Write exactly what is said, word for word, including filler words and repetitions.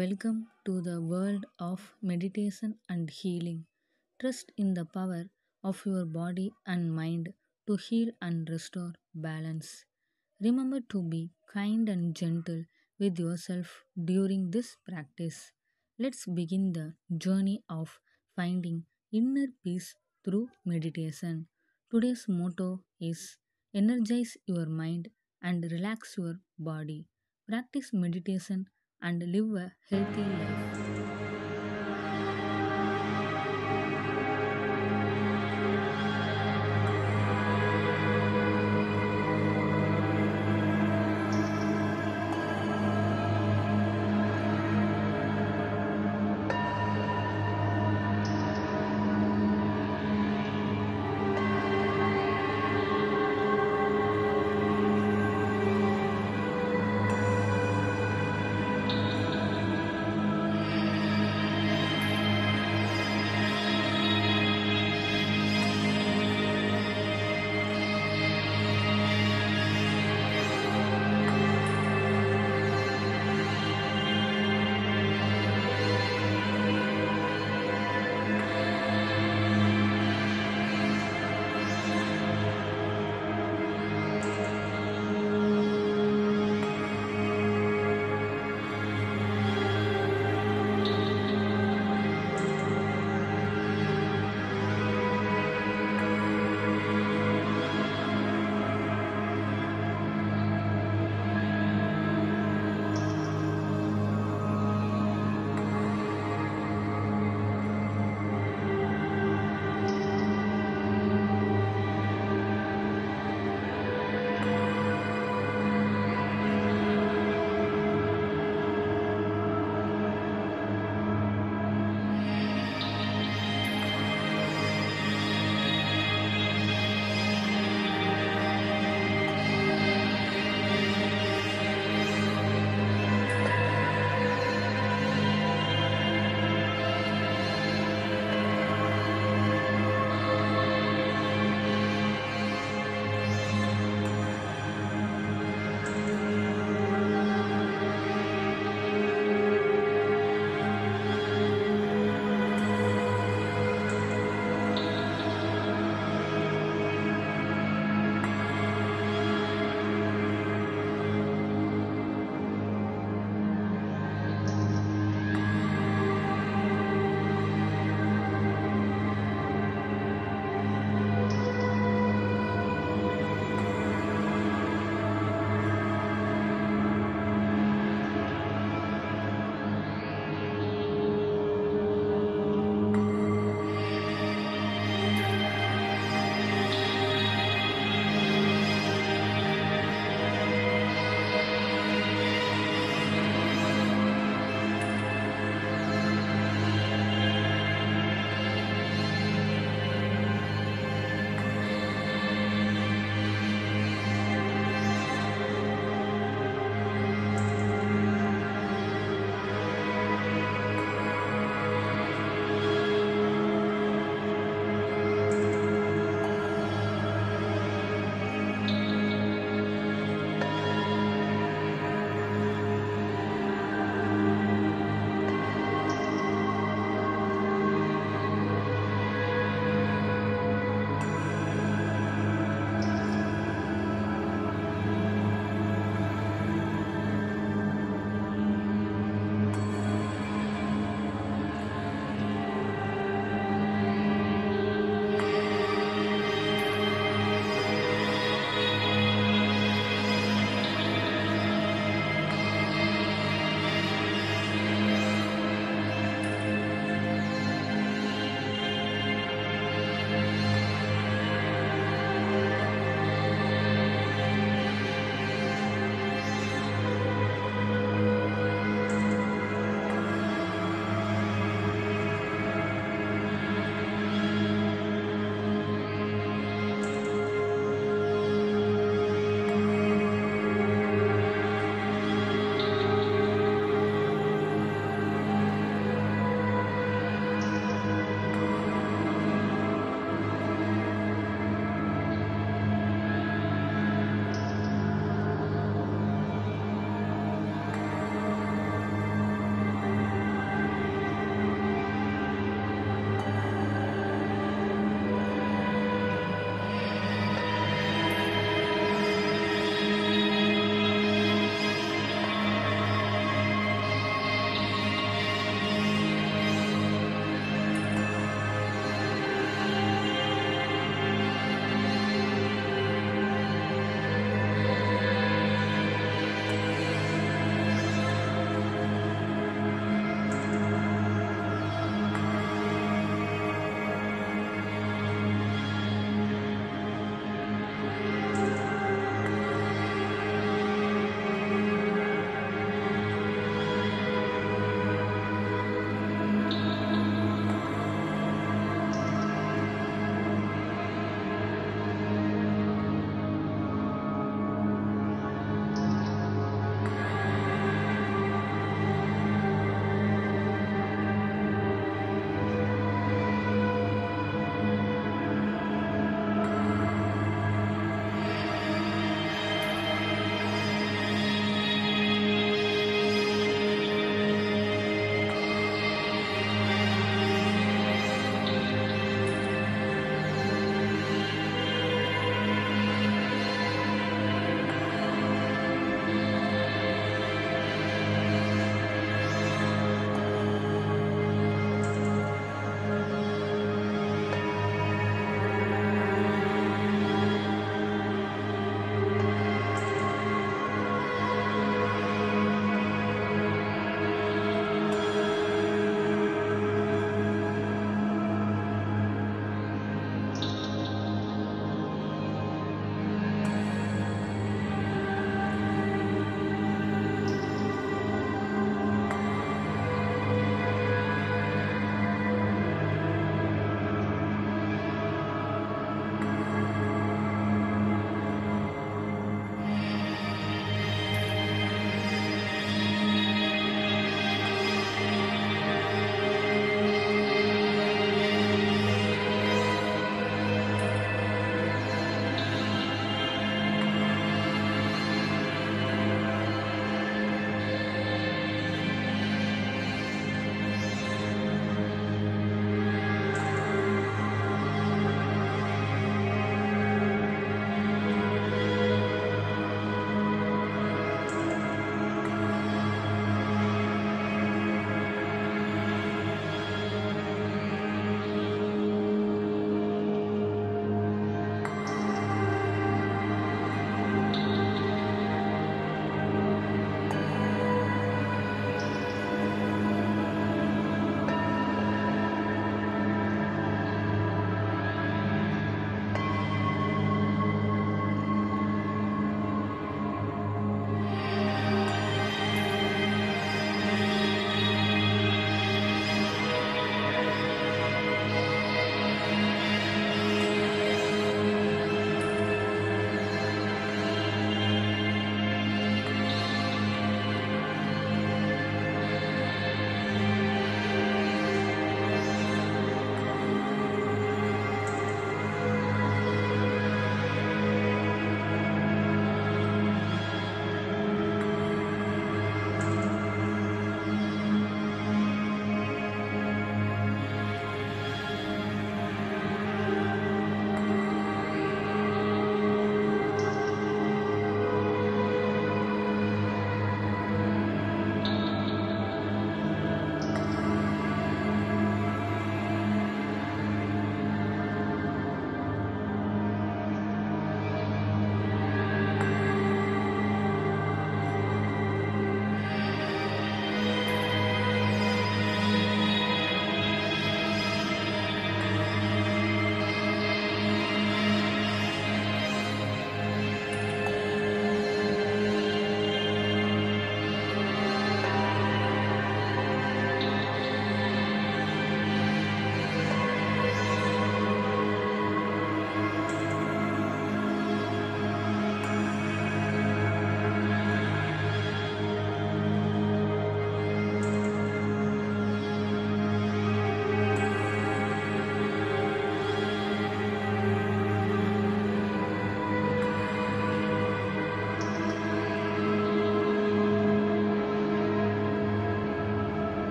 Welcome to the world of meditation and healing. Trust in the power of your body and mind to heal and restore balance. Remember to be kind and gentle with yourself during this practice. Let's begin the journey of finding inner peace through meditation. Today's motto is energize your mind and relax your body. Practice meditation and live a healthy life.